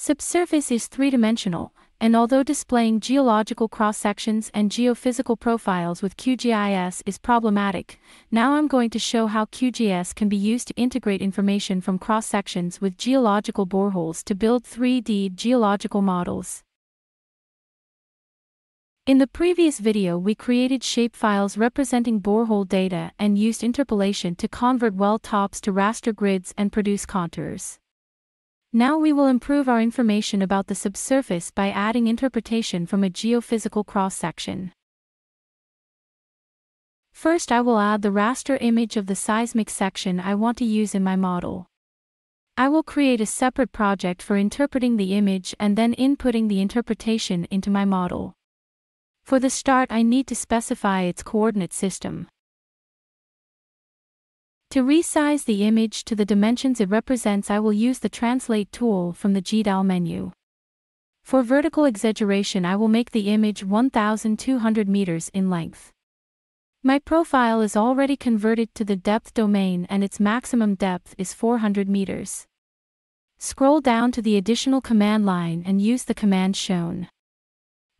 Subsurface is three-dimensional, and although displaying geological cross-sections and geophysical profiles with QGIS is problematic, now I'm going to show how QGIS can be used to integrate information from cross-sections with geological boreholes to build 3D geological models. In the previous video we created shapefiles representing borehole data and used interpolation to convert well tops to raster grids and produce contours. Now we will improve our information about the subsurface by adding interpretation from a geophysical cross-section. First, I will add the raster image of the seismic section I want to use in my model. I will create a separate project for interpreting the image and then inputting the interpretation into my model. For the start, I need to specify its coordinate system. To resize the image to the dimensions it represents, I will use the Translate tool from the GDAL menu. For vertical exaggeration, I will make the image 1,200 meters in length. My profile is already converted to the depth domain and its maximum depth is 400 meters. Scroll down to the additional command line and use the command shown.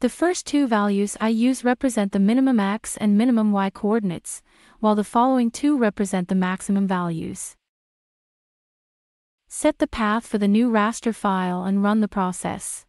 The first two values I use represent the minimum x and minimum y coordinates, while the following two represent the maximum values. Set the path for the new raster file and run the process.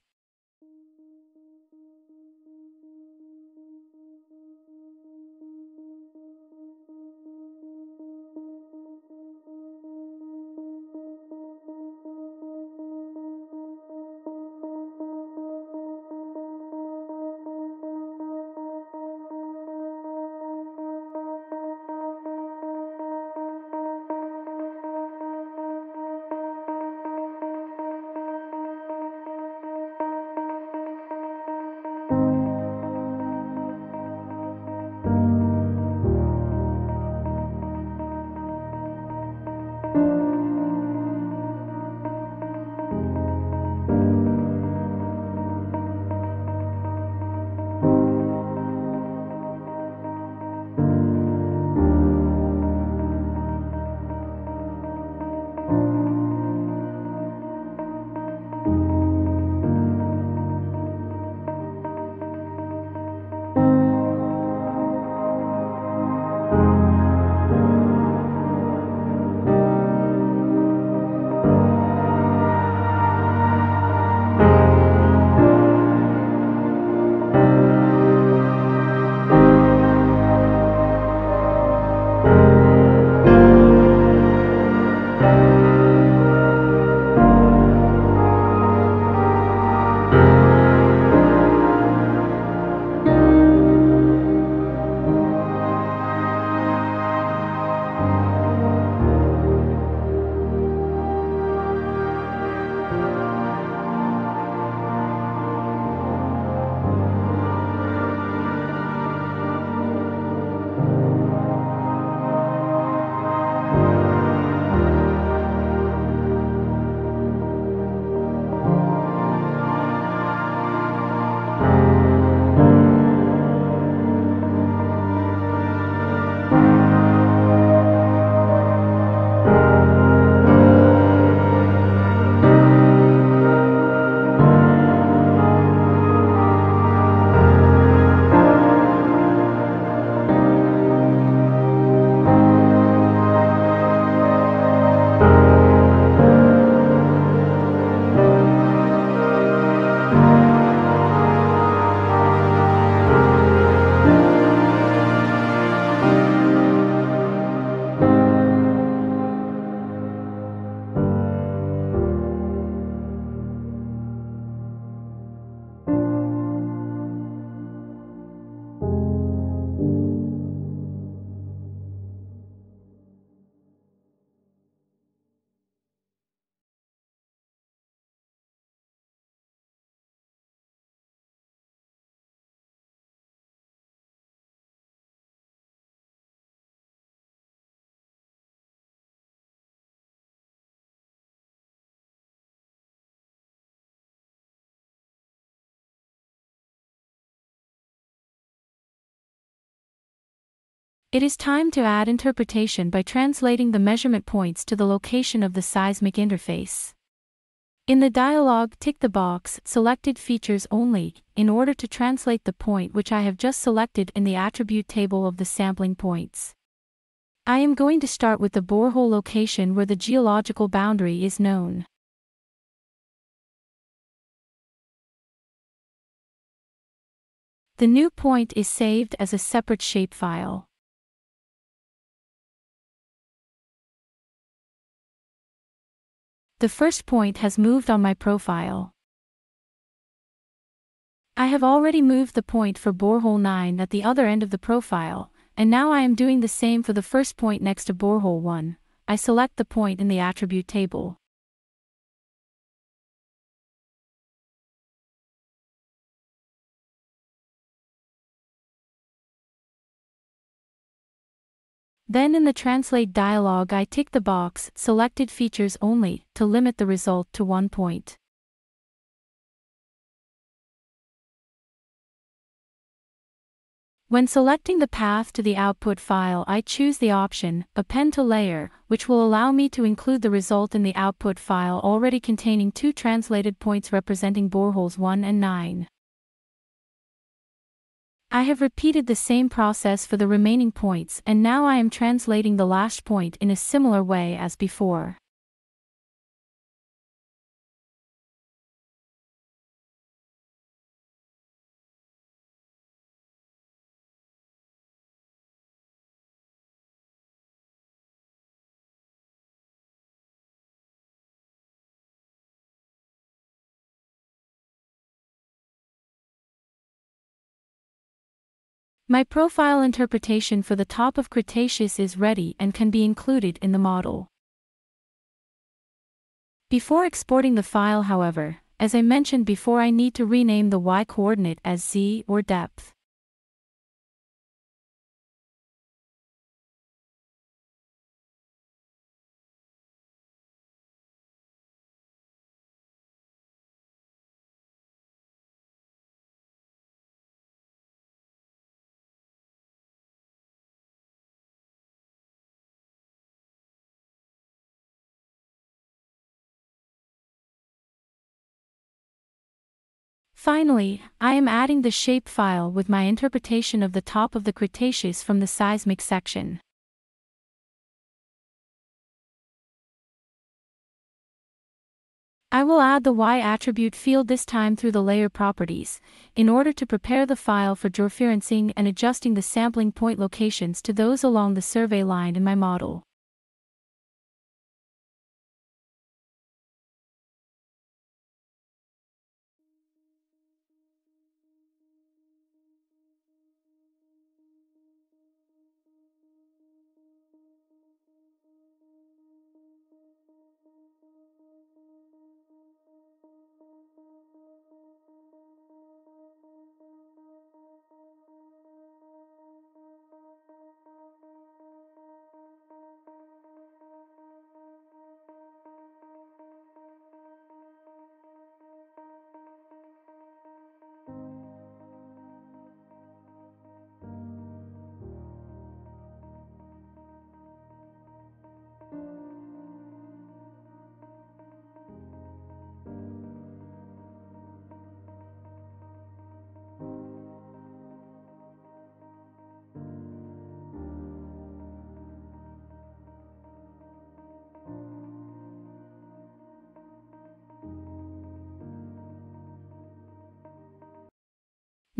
It is time to add interpretation by translating the measurement points to the location of the seismic interface. In the dialog, tick the box Selected Features Only in order to translate the point which I have just selected in the attribute table of the sampling points. I am going to start with the borehole location where the geological boundary is known. The new point is saved as a separate shapefile. The first point has moved on my profile. I have already moved the point for borehole 9 at the other end of the profile, and now I am doing the same for the first point next to borehole 1. I select the point in the attribute table. Then in the Translate dialog I tick the box Selected Features Only to limit the result to one point. When selecting the path to the output file I choose the option Append to Layer, which will allow me to include the result in the output file already containing two translated points representing boreholes 1 and 9. I have repeated the same process for the remaining points and now I am translating the last point in a similar way as before. My profile interpretation for the top of Cretaceous is ready and can be included in the model. Before exporting the file, however, as I mentioned before, I need to rename the Y coordinate as Z or depth. Finally, I am adding the shape file with my interpretation of the top of the Cretaceous from the seismic section. I will add the Y attribute field this time through the layer properties, in order to prepare the file for georeferencing and adjusting the sampling point locations to those along the survey line in my model.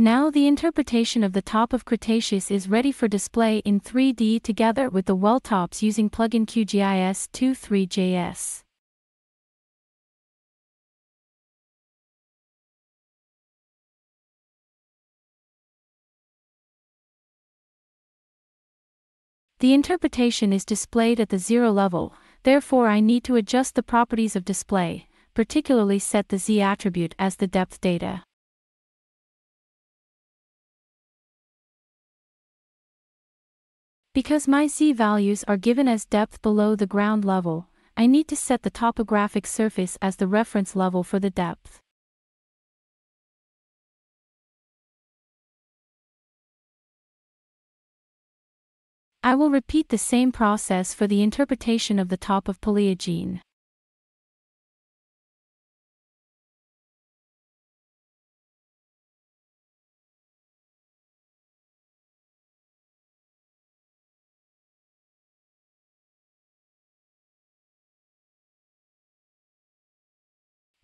Now the interpretation of the top of Cretaceous is ready for display in 3D together with the well tops using plugin QGIS2threejs. The interpretation is displayed at the zero level, therefore I need to adjust the properties of display, particularly set the Z attribute as the depth data. Because my Z values are given as depth below the ground level, I need to set the topographic surface as the reference level for the depth. I will repeat the same process for the interpretation of the top of Paleogene.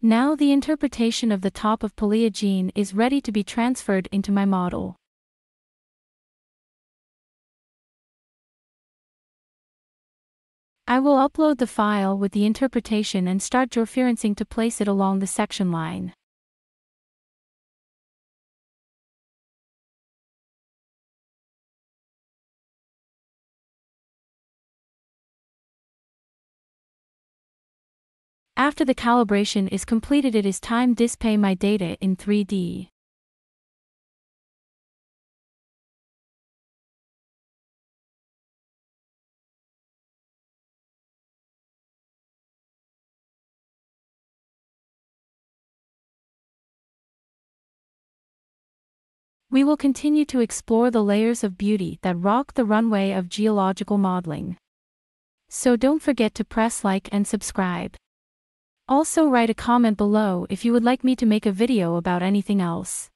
Now the interpretation of the top of Paleogene is ready to be transferred into my model. I will upload the file with the interpretation and start georeferencing to place it along the section line. After the calibration is completed, it is time to display my data in 3D. We will continue to explore the layers of beauty that rock the runway of geological modeling. So don't forget to press like and subscribe. Also write a comment below if you would like me to make a video about anything else.